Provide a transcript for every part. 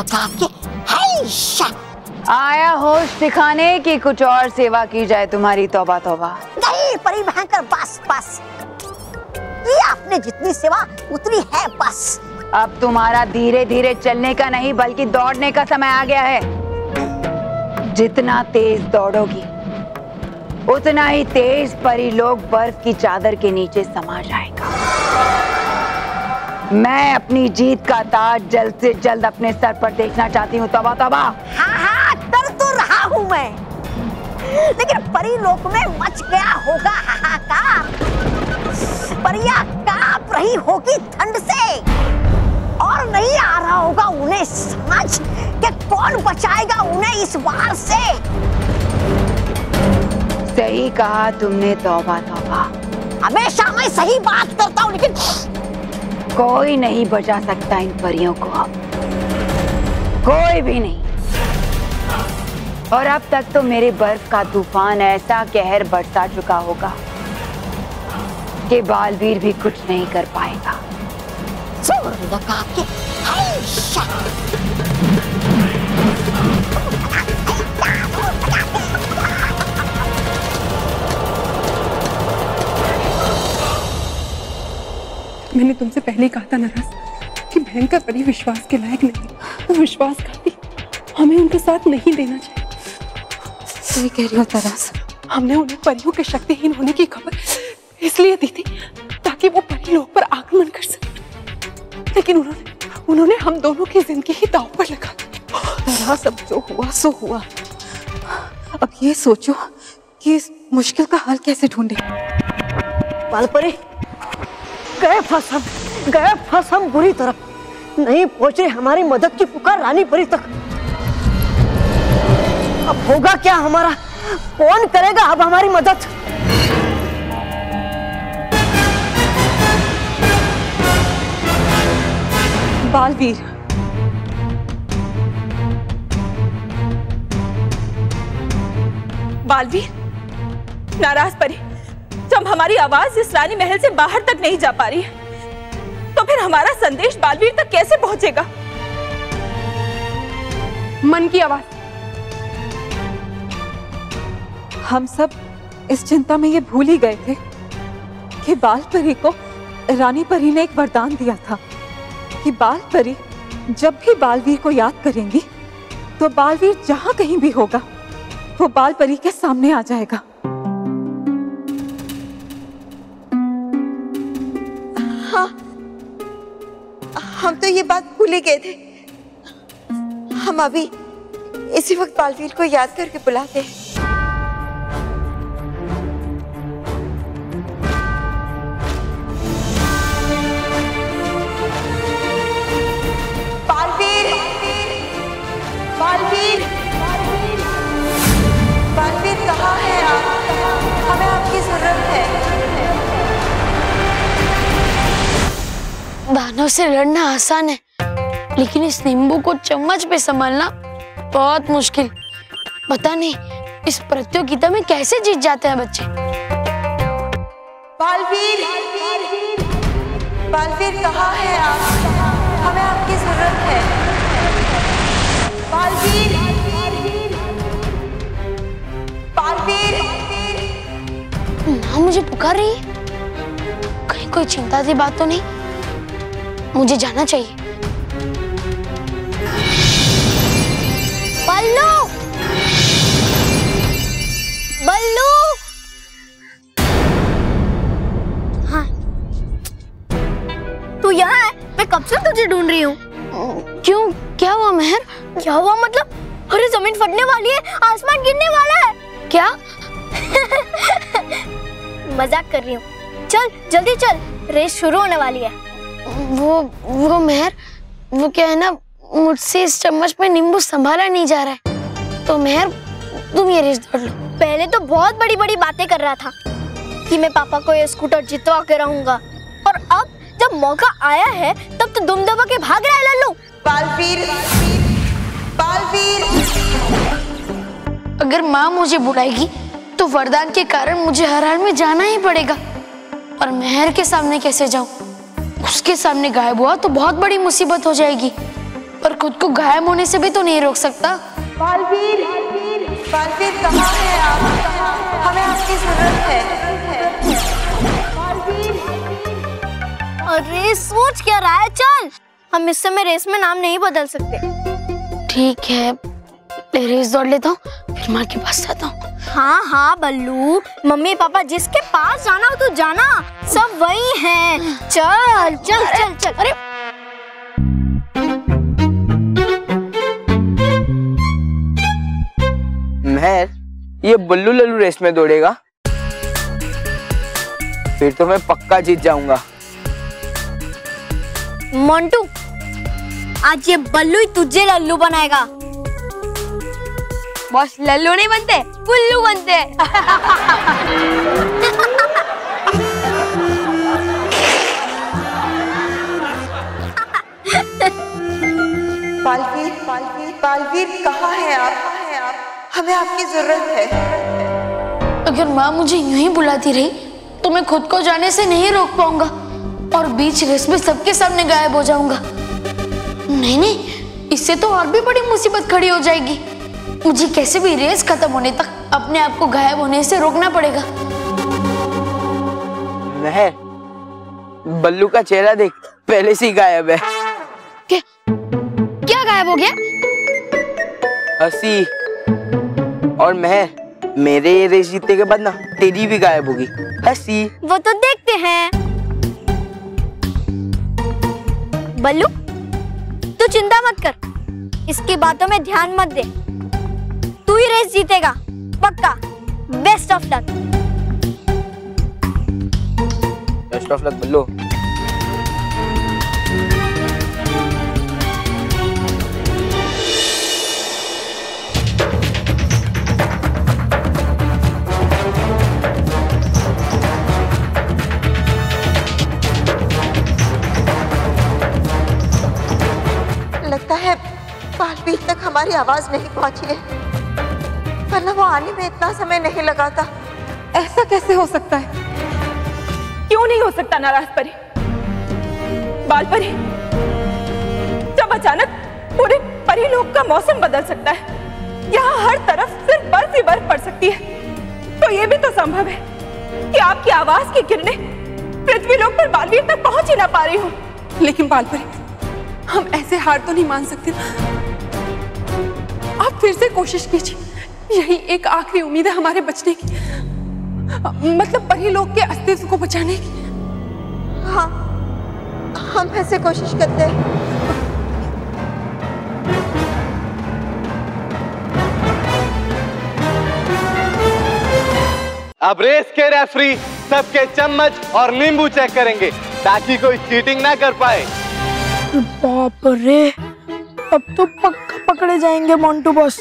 बता के आया होश दिखाने कि कुछ और सेवा की जाए तुम्हारी। तौबा तौबा नहीं परी भयंकर, बस बस ये आपने जितनी सेवा उतनी है बस। अब तुम्हारा धीरे धीरे चलने का नहीं बल्कि दौड़ने का समय आ गया है। जितना तेज दौड़ोगी उतना ही तेज परी लोग बर्फ की चादर के नीचे समा जाएगा। मैं अपनी जीत का ताज जल्द से जल्द अपने सर पर देखना चाहती हूँ। तौबा तौबा। हाँ हाँ डर तो रहा हूँ मैं, लेकिन परी लोक में मच गया होगा हाहाकार। परियां कांप रही होगी ठंड से और नहीं आ रहा होगा उन्हें समझ कि कौन बचाएगा उन्हें इस बार से। सही कहा तुमने तौबा तौबा। हमेशा मैं सही बात करता हूँ, लेकिन कोई नहीं बचा सकता इन परियों को, अब कोई भी नहीं। और अब तक तो मेरे बर्फ का तूफान ऐसा कहर बरसा चुका होगा कि बालवीर भी कुछ नहीं कर पाएगा। मैंने तुमसे पहले ही कहा था नाराज कि भयंकर परी विश्वास के लायक नहीं, वो विश्वासघाती, हमें उनके साथ नहीं देना चाहिए। कह रही हो नाराज, हमने उन्हें परियों के शक्तिहीन होने की खबर इसलिए दी थी ताकि वो परी लोग पर आक्रमण कर सके, लेकिन उन्होंने हम दोनों की जिंदगी ही दांव पर लगा दी। नाराज अब जो हुआ सो हुआ, अब ये सोचो कि इस मुश्किल का हल कैसे ढूंढे। बालपरी गए फंस हम बुरी तरफ, नहीं पहुंचे हमारी मदद की पुकार रानी परी तक। अब होगा क्या हमारा, कौन करेगा अब हमारी मदद? बालवीर बालवीर नाराज परी, जब हमारी आवाज इस रानी महल से बाहर तक नहीं जा पा रही है तो फिर हमारा संदेश बालवीर तक कैसे पहुंचेगा? मन की आवाज। हम सब इस चिंता में ये भूल ही गए थे कि बाल परी को रानी परी ने एक वरदान दिया था कि बाल परी जब भी बालवीर को याद करेंगी तो बालवीर जहां कहीं भी होगा वो बाल परी के सामने आ जाएगा। हम तो ये बात भूल ही गए थे। हम अभी इसी वक्त बालवीर को याद करके बुलाते हैं। बालवीर बालवीर बालवीर बालवीर कहाँ हैं आप? हमें आपकी जरूरत है। बानों से लड़ना आसान है, लेकिन इस नींबू को चम्मच पे संभालना बहुत मुश्किल। पता नहीं इस प्रतियोगिता में कैसे जीत जाते हैं बच्चे। बालवीर बालवीर कहाँ है आप? हमें आपकी जरूरत है। बालवीर बालवीर ना मुझे पुकार रही है, कहीं कोई चिंता की बात तो नहीं? मुझे जाना चाहिए। बल्लू बल्लू। हाँ तू यहाँ है? मैं कब से तुझे ढूंढ रही हूँ। क्यों, क्या हुआ मेहर? क्या हुआ मतलब? अरे जमीन फटने वाली है, आसमान गिरने वाला है। क्या? मजाक कर रही हूँ। चल जल्दी चल, रेस शुरू होने वाली है। वो मेहर, वो क्या है ना, मुझसे इस चम्मच में नींबू संभाला नहीं जा रहा है, तो मेहर तुम ये रेस दौड़ लो। पहले तो बहुत बड़ी बड़ी बातें कर रहा था कि मैं पापा को ये स्कूटर जितवा के रहूंगा, और अब जब मौका आया है तब तो दुम दबा के भाग रहा है लल्लू। बालवीर बालवीर, अगर माँ मुझे बुलाएगी तो वरदान के कारण मुझे हर हाल में जाना ही पड़ेगा, और मेहर के सामने कैसे जाऊँ? उसके सामने गायब हुआ तो बहुत बड़ी मुसीबत हो जाएगी। पर खुद को घायल होने से भी तो नहीं रोक सकता। बालवीर, बालवीर कहाँ है आप? हमें आपकी जरूरत है। अरे सोच क्या रहा है, चल हम इस समय रेस में नाम नहीं बदल सकते। ठीक है रेस दौड़ लेता हूँ फिर माँ के पास जाता हूँ। हाँ हाँ बल्लू, मम्मी पापा जिसके पास जाना हो तो जाना, सब वही हैं। चल चल चल चल। अरे महर, ये बल्लू लल्लू रेस में दौड़ेगा फिर तो मैं पक्का जीत जाऊंगा। मोंटू आज ये बल्लू ही तुझे लल्लू बनाएगा। बॉस लल्लू नहीं बनते, पुल्लू बनते। बालवीर, बालवीर कहाँ हैं आप? हमें आपकी जरूरत है। अगर माँ मुझे यूं ही बुलाती रही तो मैं खुद को जाने से नहीं रोक पाऊंगा और बीच रेस में सबके सामने गायब हो जाऊंगा। नहीं नहीं, इससे तो और भी बड़ी मुसीबत खड़ी हो जाएगी। मुझे कैसे भी रेस खत्म होने तक अपने आप को गायब होने से रोकना पड़ेगा। महर, बल्लू का चेहरा देख, पहले से ही गायब है। क्या गायब हो गया? हंसी। और महर, मेरे ये रेस जीतने के बाद ना तेरी भी गायब होगी हंसी। वो तो देखते हैं। बल्लू तू चिंता मत कर, इसकी बातों में ध्यान मत दे, तू ही रेस जीतेगा पक्का। Best of luck. Best of luck Ballu. लगता है बालवीर तक हमारी आवाज नहीं पहुंची है, वरना वो आने में इतना समय नहीं लगाता। ऐसा कैसे हो सकता है? क्यों नहीं हो सकता नाराज परी? बाल परी, जब अचानक पूरे परी लोक का मौसम बदल सकता है, यहाँ हर तरफ सिर्फ बर्फ ही बर्फ पड़ सकती है, तो ये भी तो संभव है कि आपकी आवाज की किरणें पृथ्वी लोक पर बालवीर तक पहुंच ही ना पा रही हो। लेकिन बाल परी, हम ऐसे हार तो नहीं मान सकते। आप फिर से कोशिश कीजिए, यही एक आखिरी उम्मीद है हमारे बचने की, मतलब परी लोग के अस्तित्व को बचाने की। हाँ, हम ऐसे कोशिश करते हैं। अब रेस के रेफरी सबके चम्मच और नींबू चेक करेंगे ताकि कोई चीटिंग ना कर पाए। बाप रे, अब तो पक्का पकड़े जाएंगे मोंटू बॉस,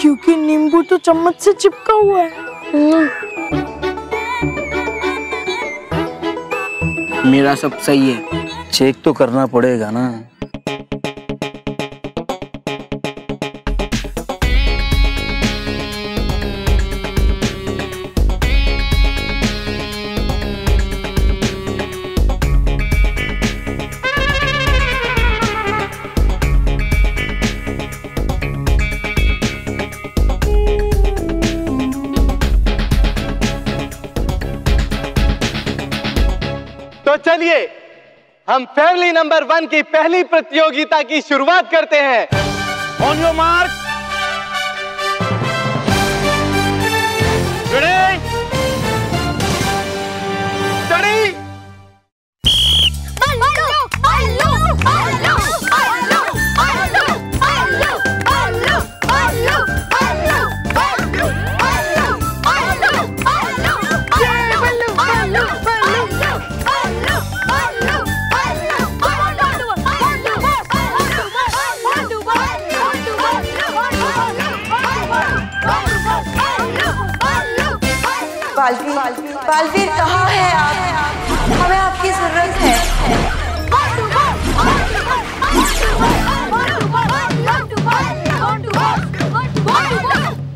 क्योंकि नींबू तो चम्मच से चिपका हुआ है। मेरा सब सही है, चेक तो करना पड़ेगा ना। चलिए हम फैमिली नंबर वन की पहली प्रतियोगिता की शुरुआत करते हैं। On your mark, ready, Ballu, Ballu, Ballu, Ballu, Ballu, Ballu, Ballu, Ballu, Ballu, Ballu, Baalveer कहाँ है आप? हमें आपकी जरूरत है।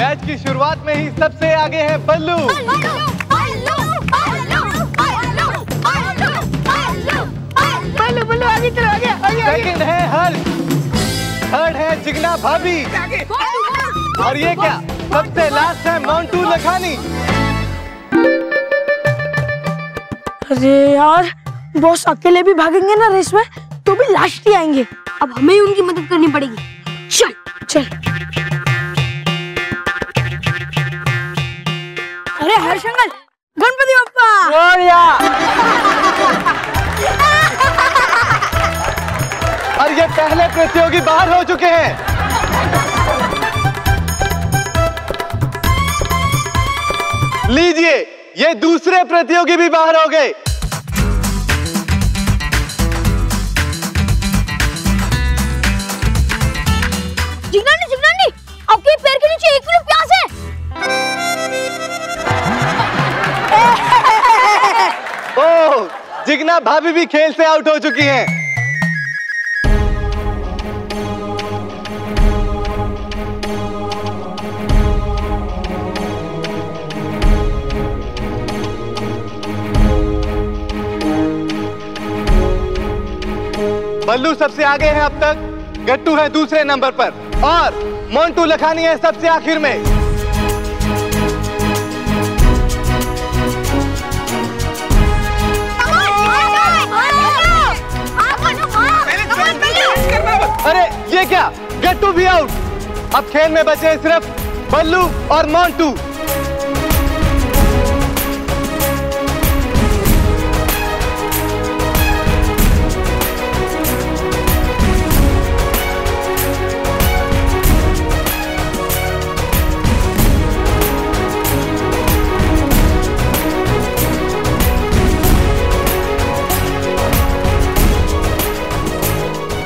मैच की शुरुआत में ही सबसे आगे है बल्लू। बल्लू बल्लू आगे चलो, आगे। सेकंड है हर्ष। चिकना भाभी। और ये क्या सबसे लास्ट है मोंटू लखानी। अरे यार बॉस अकेले भी भागेंगे ना रेस में तो भी लास्ट ही आएंगे। अब हमें ही उनकी मदद करनी पड़ेगी। चल चल। अरे हर्षंगल गणपति बप्पा। और ये पहले प्रतियोगी बाहर हो चुके हैं। लीजिए ये दूसरे प्रतियोगी भी बाहर हो गए। जिग्नानी आपके पैर के नीचे 1 किलो प्याज है। ओह जिग्ना भाभी भी खेल से आउट हो चुकी हैं। बल्लू सबसे आगे है अब तक, गट्टू है दूसरे नंबर पर और मोंटू लखानी है सबसे आखिर में। अरे ये क्या गट्टू भी आउट। अब खेल में बचे सिर्फ बल्लू और मोंटू।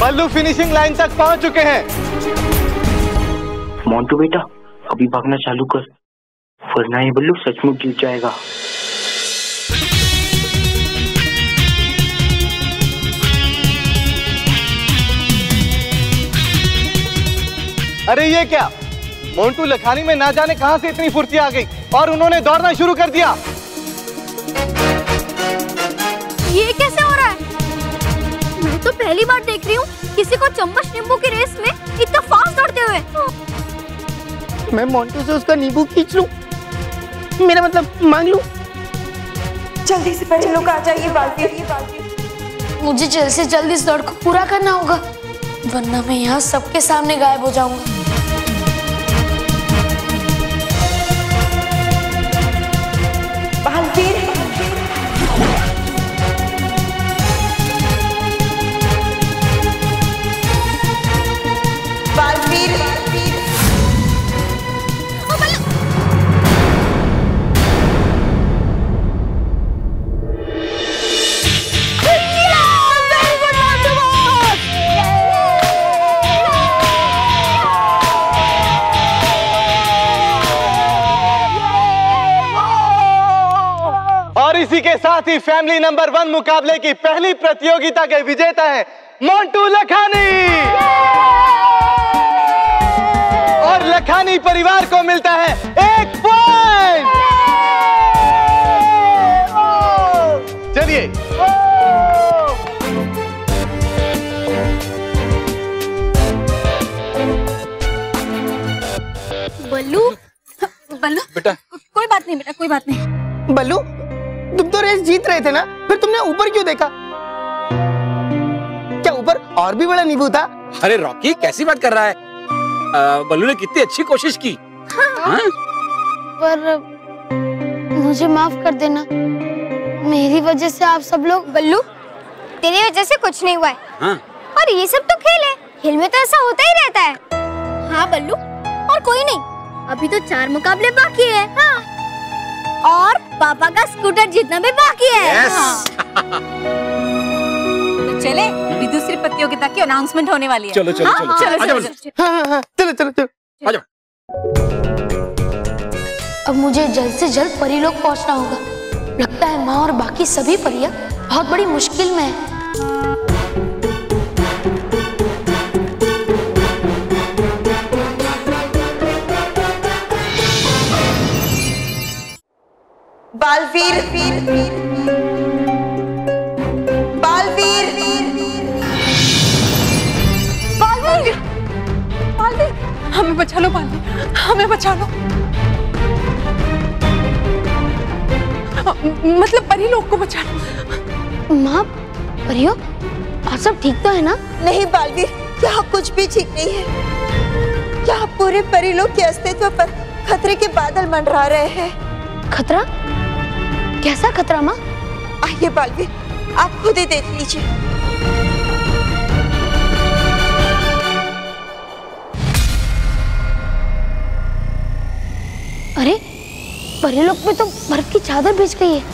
बल्लू फिनिशिंग लाइन तक पहुंच चुके हैं। मोंटू बेटा अभी भागना चालू कर वरना ये बल्लू सचमुच जीत जाएगा। अरे ये क्या मोंटू लखानी में ना जाने कहां से इतनी फुर्ती आ गई और उन्होंने दौड़ना शुरू कर दिया। ये कैसे हो रहा है? मैं तो पहली बार देख रही हूँ किसी को चम्मच नींबू की रेस में इतना फास्ट दौड़ते हुए। मैं मोंटू से उसका नींबू खींच लूं, मेरा मतलब मांग लूं। जल्दी से पहले लोग आ जाइए बालवीर। मुझे जल्द से जल्द इस दौड़ को पूरा करना होगा वरना मैं यहाँ सबके सामने गायब हो जाऊंगा। के साथ ही फैमिली नंबर 1 मुकाबले की पहली प्रतियोगिता के विजेता है मोंटू लखानी। और लखानी परिवार को मिलता है 1 पॉइंट। चलिए बल्लू। बल्लू बेटा कोई बात नहीं। बेटा कोई बात नहीं। बल्लू तुम तो रेस जीत रहे थे ना, फिर तुमने ऊपर क्यों देखा? क्या ऊपर और भी बड़ा नींबू था? अरे रॉकी कैसी बात कर रहा है? बल्लू ने कितनी अच्छी कोशिश की। हाँ? पर मुझे माफ कर देना, मेरी वजह से आप सब लोग। बल्लू तेरी वजह से कुछ नहीं हुआ है। हाँ? और ये सब तो खेल है, खेल में तो ऐसा होता ही रहता है। हाँ बल्लू और कोई नहीं, अभी तो 4 मुकाबले बाकी है। हाँ? और पापा का स्कूटर जीतना भी बाकी है। Yes. तो चले अभी दूसरी प्रतियोगिता की अनाउंसमेंट होने वाली है। चलो चलो चलो चलो चलो चलो चलो चलो। अब मुझे जल्द से जल्द परी लोग पहुंचना होगा। लगता है माँ और बाकी सभी परियां बहुत बड़ी मुश्किल में है। बालवीर बालवीर बालवीर हमें बचा लो पाली, हमें बचा लो। मतलब परी लोग को बचा लो। माँ, परियो, आप सब ठीक तो है ना? नहीं बालवीर, यहाँ कुछ भी ठीक नहीं है। यहाँ पूरे परी लोग के अस्तित्व पर खतरे के बादल मंडरा रहे हैं। खतरा? कैसा खतरा माँ? आइए बालवीर, आप खुद ही देख लीजिए। अरे परी लोक में तो बर्फ की चादर बिछ गई है,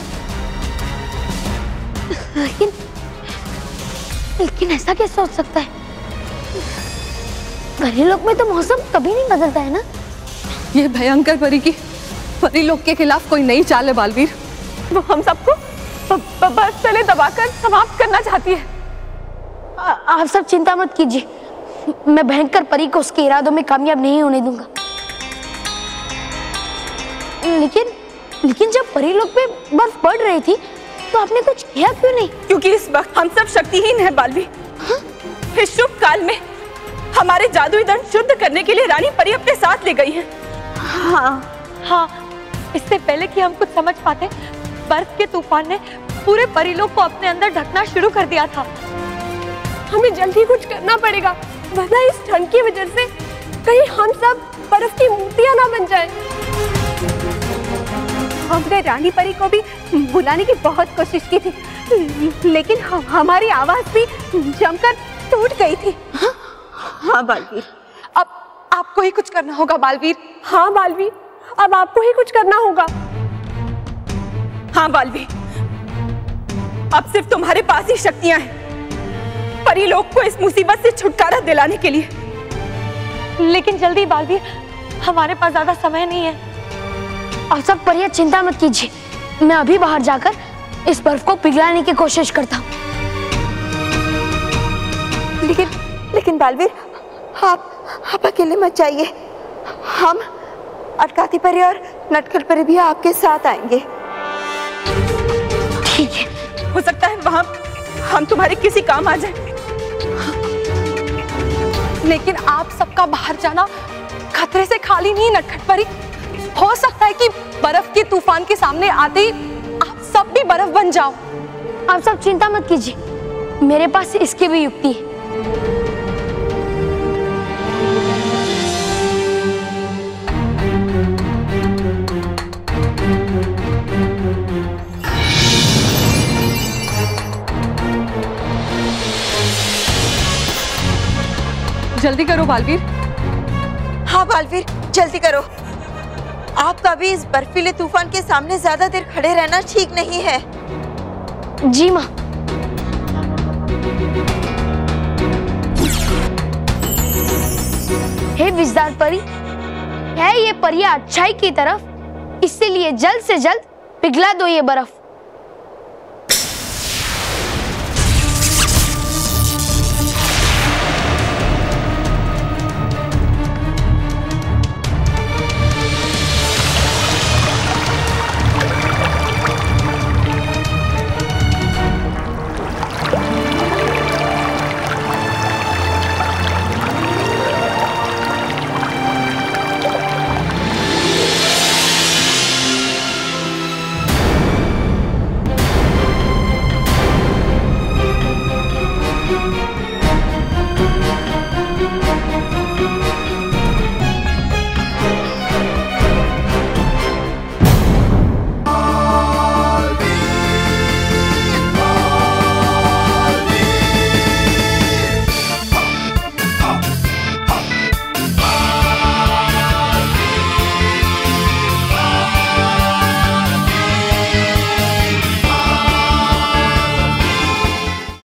लेकिन ऐसा कैसे हो सकता है? परी लोक में तो मौसम कभी नहीं बदलता है ना। ये भयंकर परी की परी लोक के खिलाफ कोई नई चाल है बालवीर। वो हम सबको बर्फ तले दबाकर समाप्त करना चाहती है। आप सब चिंता मत कीजिए, मैं भयंकर परी को उसके इरादों में कामयाब नहीं होने दूंगा। लेकिन जब परी लोक पे बर्फ पड़ रही थी तो आपने कुछ किया क्यों नहीं? क्योंकि इस वक्त हम सब शक्तिहीन हैं बालवी। इस शुभ काल में हमारे जादुई दंड शुद्ध करने के लिए रानी परी अपने साथ ले गई है। हाँ, इससे पहले कि हम कुछ समझ पाते, बर्फ के तूफान ने पूरे परी लोक को अपने अंदर ढकना शुरू कर दिया था। हमें जल्दी कुछ करना पड़ेगा, वरना इस ठंड की वजह से कहीं हम सब बर्फ की मूर्तियां ना बन जाए। हमने रानी परी को भी बुलाने की बहुत कोशिश की थी, लेकिन हमारी आवाज भी जमकर टूट गई थी। हाँ बालवीर, अब आपको ही कुछ करना होगा बालवीर। हाँ बालवीर, अब आपको ही कुछ करना होगा। हाँ बालवीर, अब सिर्फ तुम्हारे पास ही शक्तियां हैं परी लोग को इस मुसीबत से छुटकारा दिलाने के लिए। लेकिन जल्दी बालवीर, हमारे पास ज्यादा समय नहीं है। आप सब परिया चिंता मत कीजिए, मैं अभी बाहर जाकर इस बर्फ को पिघलाने की कोशिश करता हूँ। लेकिन बालवीर, आप अकेले मत जाइए। हम अटकाती परी और नटकर परी भी आपके साथ आएंगे। ठीक है, हो सकता है वहाँ हम तुम्हारे किसी काम आ जाए। लेकिन आप सबका बाहर जाना खतरे से खाली नहीं नटखट परी। हो सकता है कि बर्फ के तूफान के सामने आते ही आप सब भी बर्फ बन जाओ। आप सब चिंता मत कीजिए, मेरे पास इसकी भी युक्ति है। जल्दी करो बालवीर। हाँ बालवीर, जल्दी करो। आपका भी इस बर्फीले तूफान के सामने ज्यादा देर खड़े रहना ठीक नहीं है। जी माँ। हे विजदार परी, है ये परिया अच्छाई की तरफ, इसलिए जल्द से जल्द पिघला दो ये बर्फ।